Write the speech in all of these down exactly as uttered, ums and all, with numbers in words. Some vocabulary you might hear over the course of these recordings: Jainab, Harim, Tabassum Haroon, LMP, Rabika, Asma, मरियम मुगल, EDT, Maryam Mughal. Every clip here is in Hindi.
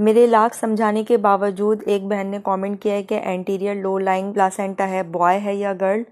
मेरे लाख समझाने के बावजूद एक बहन ने कमेंट किया है कि एंटीरियर लो लाइंग प्लासेंटा है, बॉय है या girl.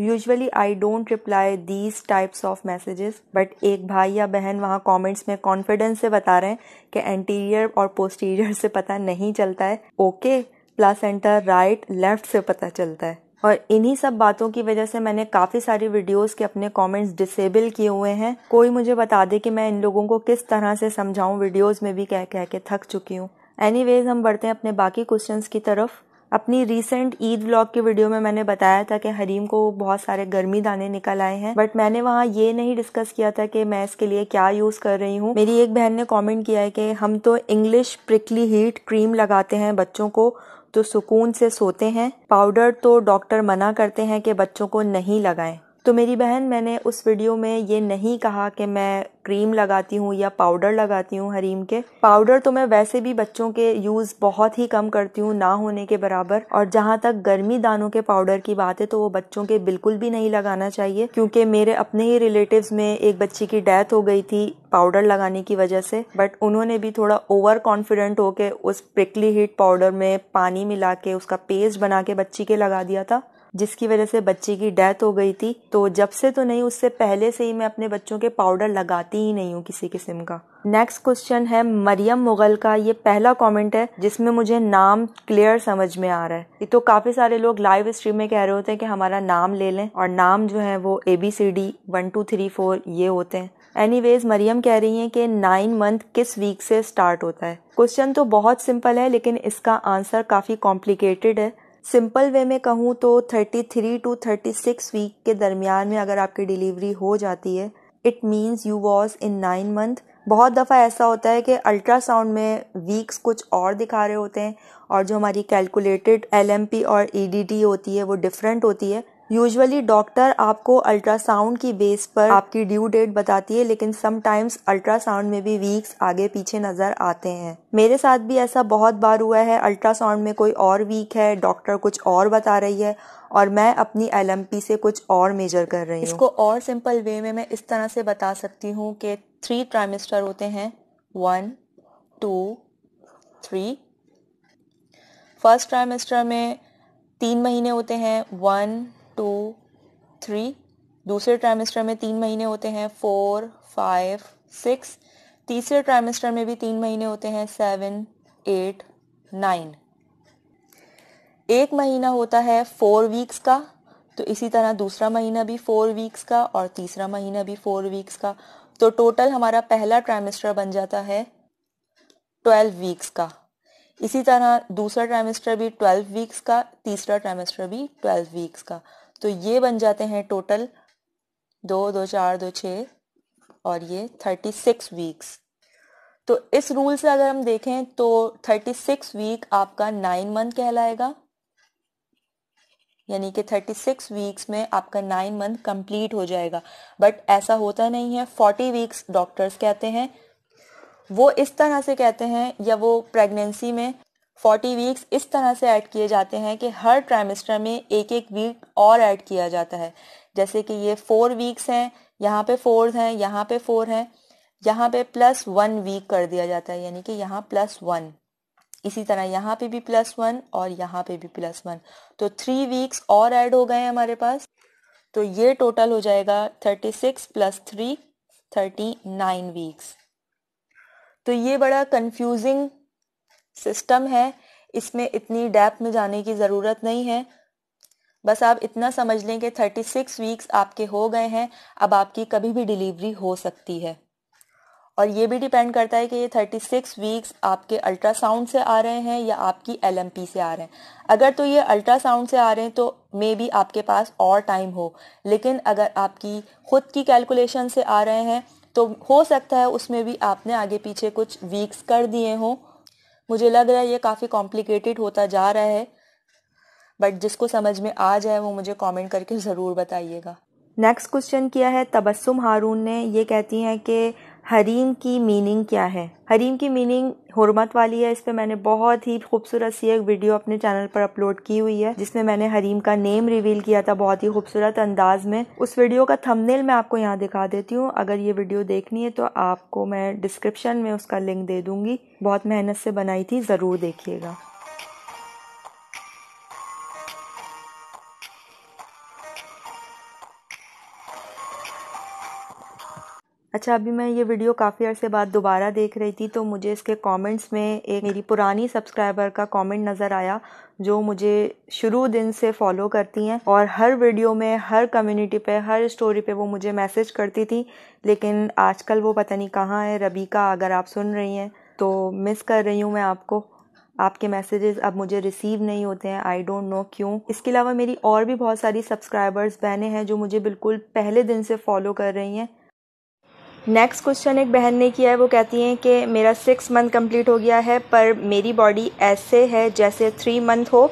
Usually I don't reply these types of messages, but एक भाई या बहन वहाँ कमेंट्स में कॉन्फिडेंस से बता रहे हैं कि एंटीरियर और पोस्टीरियर से पता नहीं चलता है, ओके प्लासेंटा राइट लेफ्ट से पता चलता है। और इन्हीं सब बातों की वजह से मैंने काफ़ी सारी वीडियोस के अपने कमेंट्स डिसेबल किए हुए हैं। कोई मुझे बता दे कि मैं इन लोगों को किस तरह से समझाऊं, वीडियोस में भी कह कह के थक चुकी हूं। एनीवेज, हम बढ़ते हैं अपने बाकी क्वेश्चंस की तरफ। अपनी रीसेंट ईद व्लॉग की वीडियो में मैंने बताया था कि हरीम को बहुत सारे गर्मी दाने निकल आए हैं, बट मैंने वहाँ ये नहीं डिस्कस किया था कि मैं इसके लिए क्या यूज़ कर रही हूँ। मेरी एक बहन ने कॉमेंट किया है कि हम तो इंग्लिश प्रिकली हीट क्रीम लगाते हैं बच्चों को तो सुकून से सोते हैं, पाउडर तो डॉक्टर मना करते हैं कि बच्चों को नहीं लगाएं। तो मेरी बहन, मैंने उस वीडियो में ये नहीं कहा कि मैं क्रीम लगाती हूँ या पाउडर लगाती हूँ हरीम के। पाउडर तो मैं वैसे भी बच्चों के यूज़ बहुत ही कम करती हूँ, ना होने के बराबर। और जहाँ तक गर्मी दानों के पाउडर की बात है तो वो बच्चों के बिल्कुल भी नहीं लगाना चाहिए, क्योंकि मेरे अपने ही रिलेटिव्स में एक बच्ची की डेथ हो गई थी पाउडर लगाने की वजह से, बट उन्होंने भी थोड़ा ओवर कॉन्फिडेंट होकर उस प्रिकली हीट पाउडर में पानी मिला के उसका पेस्ट बना के बच्ची के लगा दिया था, जिसकी वजह से बच्ची की डेथ हो गई थी। तो जब से तो नहीं, उससे पहले से ही मैं अपने बच्चों के पाउडर लगाती ही नहीं हूँ किसी किस्म का। नेक्स्ट क्वेश्चन है मरियम मुगल का। ये पहला कमेंट है जिसमें मुझे नाम क्लियर समझ में आ रहा है। ये तो काफ़ी सारे लोग लाइव स्ट्रीम में कह रहे होते हैं कि हमारा नाम ले लें, और नाम जो है वो A B C D one two three four ये होते हैं। एनीवेज, मरियम कह रही हैं कि नाइन मंथ किस वीक से स्टार्ट होता है। क्वेश्चन तो बहुत सिंपल है, लेकिन इसका आंसर काफ़ी कॉम्प्लिकेटेड है। सिंपल वे में कहूँ तो thirty three two thirty six week के दरमियान में अगर आपकी डिलीवरी हो जाती है, it means you was in nine month. बहुत दफ़ा ऐसा होता है कि अल्ट्रासाउंड में वीक्स कुछ और दिखा रहे होते हैं और जो हमारी कैलकुलेटेड एल एम पी और ई डी टी होती है वो डिफरेंट होती है। यूजुअली डॉक्टर आपको अल्ट्रासाउंड की बेस पर आपकी ड्यू डेट बताती है, लेकिन समटाइम्स अल्ट्रासाउंड में भी वीक्स आगे पीछे नज़र आते हैं। मेरे साथ भी ऐसा बहुत बार हुआ है, अल्ट्रासाउंड में कोई और वीक है, डॉक्टर कुछ और बता रही है और मैं अपनी एल एम पी से कुछ और मेजर कर रही हूँ। इसको और सिंपल वे में मैं इस तरह से बता सकती हूँ कि थ्री ट्राइमेस्टर होते हैं, one two three. First trimester में तीन महीने होते हैं, वन टू थ्री। दूसरे ट्राइमेस्टर में तीन महीने होते हैं, फोर फाइव सिक्स। तीसरे ट्राइमेस्टर में भी तीन महीने होते हैं, सेवन एट नाइन। एक महीना होता है फोर वीक्स का, तो इसी तरह दूसरा महीना भी फोर वीक्स का और तीसरा महीना भी फोर वीक्स का, तो टोटल हमारा पहला ट्राइमेस्टर बन जाता है ट्वेल्व वीक्स का। इसी तरह दूसरा ट्राइमेस्टर भी ट्वेल्व वीक्स का, तीसरा ट्राइमेस्टर भी ट्वेल्व वीक्स का, तो ये बन जाते हैं टोटल दो दो चार दो छः और ये थर्टी सिक्स वीक्स। तो इस रूल से अगर हम देखें तो थर्टी सिक्स वीक आपका नाइन मंथ कहलाएगा, यानी कि थर्टी सिक्स वीक्स में आपका नाइन मंथ कंप्लीट हो जाएगा। बट ऐसा होता नहीं है, फोर्टी वीक्स डॉक्टर्स कहते हैं, वो इस तरह से कहते हैं, या वो प्रेगनेंसी में फोर्टी वीक्स इस तरह से ऐड किए जाते हैं कि हर ट्राइमेस्टर में एक एक वीक और ऐड किया जाता है। जैसे कि ये फोर वीक्स हैं, यहाँ पे फोर हैं, यहाँ पे फोर हैं, यहाँ पे प्लस वन वीक कर दिया जाता है, यानी कि यहाँ प्लस वन। इसी तरह यहाँ पे भी प्लस वन और यहाँ पे भी प्लस वन, तो थ्री वीक्स और ऐड हो गए हमारे पास। तो ये टोटल हो जाएगा thirty six plus three, thirty nine weeks. तो ये बड़ा कंफ्यूजिंग सिस्टम है, इसमें इतनी डेप्थ में जाने की ज़रूरत नहीं है। बस आप इतना समझ लें कि थर्टी सिक्स वीक्स आपके हो गए हैं, अब आपकी कभी भी डिलीवरी हो सकती है। और ये भी डिपेंड करता है कि ये थर्टी सिक्स वीक्स आपके अल्ट्रासाउंड से आ रहे हैं या आपकी एल एम पी से आ रहे हैं। अगर तो ये अल्ट्रासाउंड से आ रहे हैं तो मे बी आपके पास और टाइम हो, लेकिन अगर आपकी खुद की कैलकुलेशन से आ रहे हैं तो हो सकता है उसमें भी आपने आगे पीछे कुछ वीक्स कर दिए हों। मुझे लग रहा है ये काफ़ी कॉम्प्लिकेटेड होता जा रहा है, बट जिसको समझ में आ जाए वो मुझे कमेंट करके ज़रूर बताइएगा। नेक्स्ट क्वेश्चन किया है तबस्सुम हारून ने। ये कहती हैं कि हरीम की मीनिंग क्या है। हरीम की मीनिंग हुरमत वाली है। इस पर मैंने बहुत ही खूबसूरत सी एक वीडियो अपने चैनल पर अपलोड की हुई है जिसमें मैंने हरीम का नेम रिवील किया था बहुत ही खूबसूरत अंदाज में। उस वीडियो का थंबनेल मैं आपको यहाँ दिखा देती हूँ। अगर ये वीडियो देखनी है तो आपको मैं डिस्क्रिप्शन में उसका लिंक दे दूँगी। बहुत मेहनत से बनाई थी, ज़रूर देखिएगा। अच्छा, अभी मैं ये वीडियो काफ़ी अरसे बाद दोबारा देख रही थी तो मुझे इसके कमेंट्स में एक मेरी पुरानी सब्सक्राइबर का कमेंट नज़र आया जो मुझे शुरू दिन से फॉलो करती हैं और हर वीडियो में, हर कम्युनिटी पे, हर स्टोरी पे वो मुझे मैसेज करती थी, लेकिन आजकल वो पता नहीं कहाँ है। रबीका, अगर आप सुन रही हैं तो मिस कर रही हूँ मैं आपको। आपके मैसेजेस अब मुझे रिसीव नहीं होते हैं, आई डोंट नो क्यों। इसके अलावा मेरी और भी बहुत सारी सब्सक्राइबर्स बहनें हैं जो मुझे बिल्कुल पहले दिन से फॉलो कर रही हैं। नेक्स्ट क्वेश्चन एक बहन ने किया है। वो कहती हैं कि मेरा सिक्स मंथ कंप्लीट हो गया है पर मेरी बॉडी ऐसे है जैसे थ्री मंथ हो।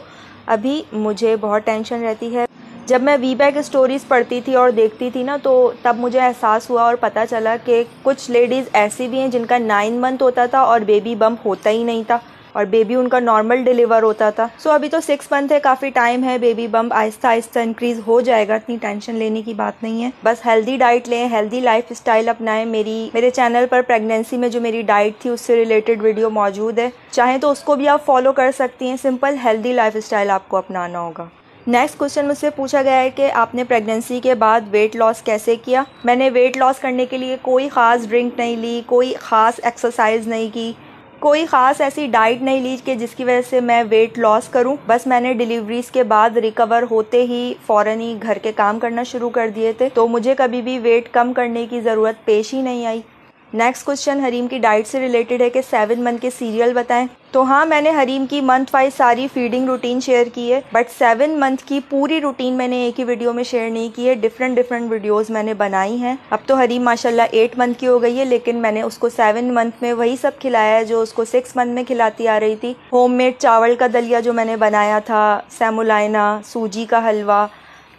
अभी मुझे बहुत टेंशन रहती है। जब मैं वी बैक स्टोरीज़ पढ़ती थी और देखती थी ना तो तब मुझे एहसास हुआ और पता चला कि कुछ लेडीज़ ऐसी भी हैं जिनका नाइन मंथ होता था और बेबी बम्प होता ही नहीं था और बेबी उनका नॉर्मल डिलीवर होता था। सो अभी तो सिक्स मंथ है, काफ़ी टाइम है। Baby bump Aahista Aahista increase हो जाएगा, इतनी टेंशन लेने की बात नहीं है। बस हेल्दी डाइट लें, हेल्दी लाइफ स्टाइल अपनाएं। मेरी मेरे चैनल पर प्रेगनेंसी में जो मेरी डाइट थी उससे रिलेटेड वीडियो मौजूद है, चाहें तो उसको भी आप फॉलो कर सकती हैं। सिंपल हेल्दी लाइफ स्टाइल आपको अपनाना होगा। नेक्स्ट क्वेश्चन मुझसे पूछा गया है कि आपने प्रेगनेंसी के बाद वेट लॉस कैसे किया। मैंने वेट लॉस करने के लिए कोई ख़ास ड्रिंक नहीं ली, कोई ख़ास एक्सरसाइज नहीं की, कोई ख़ास ऐसी डाइट नहीं ली कि जिसकी वजह से मैं वेट लॉस करूं। बस मैंने डिलीवरीज़ के बाद रिकवर होते ही फ़ौरन ही घर के काम करना शुरू कर दिए थे, तो मुझे कभी भी वेट कम करने की ज़रूरत पेश ही नहीं आई। नेक्स्ट क्वेश्चन हरीम की डाइट से रिलेटेड है कि सेवन मंथ के सीरियल बताएं। तो हाँ, मैंने हरीम की मंथ वाइज सारी फीडिंग रूटीन शेयर की है, बट सेवन मंथ की पूरी रूटीन मैंने एक ही वीडियो में शेयर नहीं की है। डिफरेंट डिफरेंट वीडियोस मैंने बनाई हैं। अब तो हरीम माशाल्लाह एट मंथ की हो गई है, लेकिन मैंने उसको सेवन मंथ में वही सब खिलाया है जो उसको सिक्स मंथ में खिलाती आ रही थी। होममेड चावल का दलिया जो मैंने बनाया था, सेमोलाइना, सूजी का हलवा,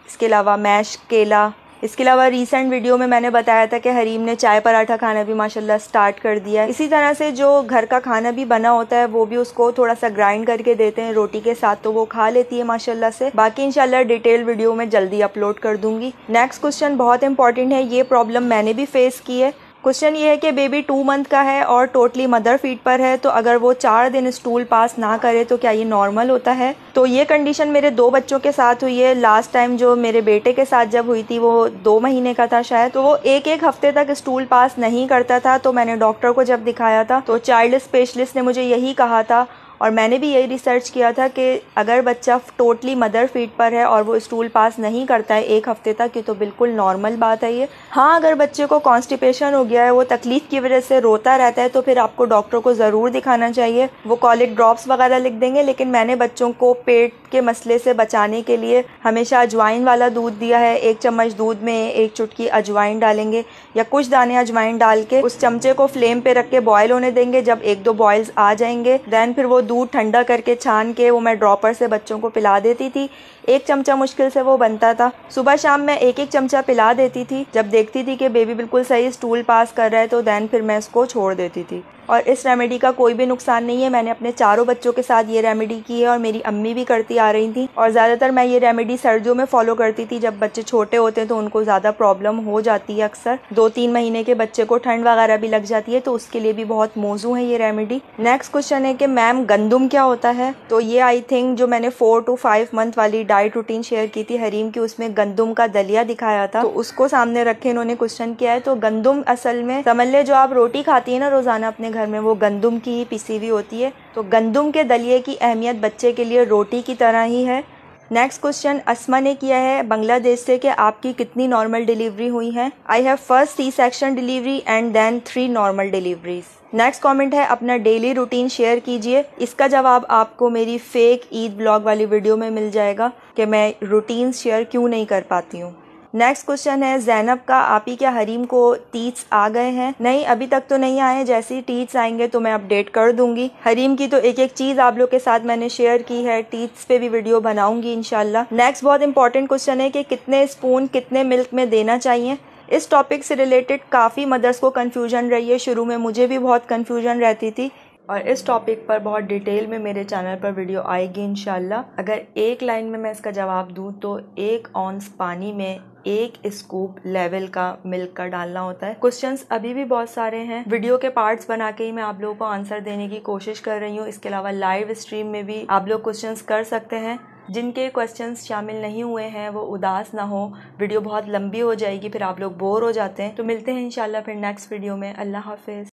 इसके अलावा मैश केला। इसके अलावा रीसेंट वीडियो में मैंने बताया था कि हरीम ने चाय पराठा खाना भी माशाल्लाह स्टार्ट कर दिया है। इसी तरह से जो घर का खाना भी बना होता है वो भी उसको थोड़ा सा ग्राइंड करके देते हैं रोटी के साथ, तो वो खा लेती है माशाल्लाह से। बाकी इंशाल्लाह डिटेल वीडियो में जल्दी अपलोड कर दूंगी। नेक्स्ट क्वेश्चन बहुत इंपॉर्टेंट है, ये प्रॉब्लम मैंने भी फेस की है। क्वेश्चन ये है कि बेबी टू मंथ का है और टोटली मदर फीड पर है, तो अगर वो चार दिन स्टूल पास ना करे तो क्या ये नॉर्मल होता है। तो ये कंडीशन मेरे दो बच्चों के साथ हुई है। लास्ट टाइम जो मेरे बेटे के साथ जब हुई थी वो दो महीने का था शायद, तो वो एक एक हफ्ते तक स्टूल पास नहीं करता था। तो मैंने डॉक्टर को जब दिखाया था तो चाइल्ड स्पेशलिस्ट ने मुझे यही कहा था और मैंने भी यही रिसर्च किया था कि अगर बच्चा टोटली मदर फीड पर है और वो स्टूल पास नहीं करता है एक हफ्ते तक, ये तो बिल्कुल नॉर्मल बात है ये। हाँ, अगर बच्चे को कॉन्स्टिपेशन हो गया है, वो तकलीफ की वजह से रोता रहता है, तो फिर आपको डॉक्टर को ज़रूर दिखाना चाहिए। वो कॉलिक ड्रॉप्स वगैरह लिख देंगे, लेकिन मैंने बच्चों को पेट के मसले से बचाने के लिए हमेशा अजवाइन वाला दूध दिया है। एक चम्मच दूध में एक चुटकी अजवाइन डालेंगे या कुछ दाने अजवाइन डाल के उस चमचे को फ्लेम पे रख के बॉयल होने देंगे। जब एक दो बॉयल्स आ जाएंगे दैन फिर वो दूध ठंडा करके छान के वो मैं ड्रॉपर से बच्चों को पिला देती थी। एक चमचा मुश्किल से वो बनता था, सुबह शाम मैं एक एक चमचा पिला देती थी। जब देखती थी कि बेबी बिल्कुल सही स्टूल पास कर रहा है तो दैन फिर मैं उसको छोड़ देती थी। और इस रेमेडी का कोई भी नुकसान नहीं है। मैंने अपने चारों बच्चों के साथ ये रेमेडी की है और मेरी अम्मी भी करती आ रही थी और ज़्यादातर मैं ये रेमेडी सर्दियों में फॉलो करती थी। जब बच्चे छोटे होते हैं तो उनको ज़्यादा प्रॉब्लम हो जाती है, अक्सर दो तीन महीने के बच्चे को ठंड वगैरह भी लग जाती है, तो उसके लिए भी बहुत मौजू है ये रेमेडी। नेक्स्ट क्वेश्चन है कि मैम गंदुम क्या होता है। तो ये आई थिंक जो मैंने फोर टू फाइव मंथ वाली डाइट रूटीन शेयर की थी हरीम की, उसमें गंदुम का दलिया दिखाया था, तो उसको सामने रखे इन्होंने क्वेश्चन किया है। तो गंदुम असल में समझ ले जो आप रोटी खाती है ना रोज़ाना अपने घर में, वो गंदुम की ही पिसी हुई होती है। तो गंदुम के दलिये की अहमियत बच्चे के लिए रोटी की तरह ही है। नेक्स्ट क्वेश्चन अस्मा ने किया है बांग्लादेश से कि आपकी कितनी नॉर्मल डिलीवरी हुई है। I have first C section delivery and then three normal deliveries. Next comment है अपना डेली रूटीन शेयर कीजिए। इसका जवाब आपको मेरी फेक ईद ब्लॉग वाली वीडियो में मिल जाएगा कि मैं रूटीन शेयर क्यों नहीं कर पाती हूँ। नेक्स्ट क्वेश्चन है जैनब का, आप ही क्या हरीम को टीट्स आ गए हैं। नहीं, अभी तक तो नहीं आए। जैसे ही टीट्स आएंगे तो मैं अपडेट कर दूंगी। हरीम की तो एक एक चीज़ आप लोग के साथ मैंने शेयर की है, टीट्स पे भी वीडियो बनाऊंगी इंशाल्लाह। नेक्स्ट बहुत इंपॉर्टेंट क्वेश्चन है कि कितने स्पून कितने मिल्क में देना चाहिए। इस टॉपिक से रिलेटेड काफ़ी मदर्स को कन्फ्यूजन रही है, शुरू में मुझे भी बहुत कन्फ्यूजन रहती थी और इस टॉपिक पर बहुत डिटेल में मेरे चैनल पर वीडियो आएगी इंशाल्लाह। अगर एक लाइन में मैं इसका जवाब दूं तो एक औंस पानी में एक स्कूप लेवल का मिल्क का डालना होता है। क्वेश्चंस अभी भी बहुत सारे हैं, वीडियो के पार्ट्स बना के ही मैं आप लोगों को आंसर देने की कोशिश कर रही हूँ। इसके अलावा लाइव स्ट्रीम में भी आप लोग क्वेश्चंस कर सकते हैं। जिनके क्वेश्चंस शामिल नहीं हुए हैं वो उदास ना हो, वीडियो बहुत लंबी हो जाएगी फिर आप लोग बोर हो जाते हैं। तो मिलते हैं इंशाल्लाह फिर नेक्स्ट वीडियो में। अल्लाह हाफिज़।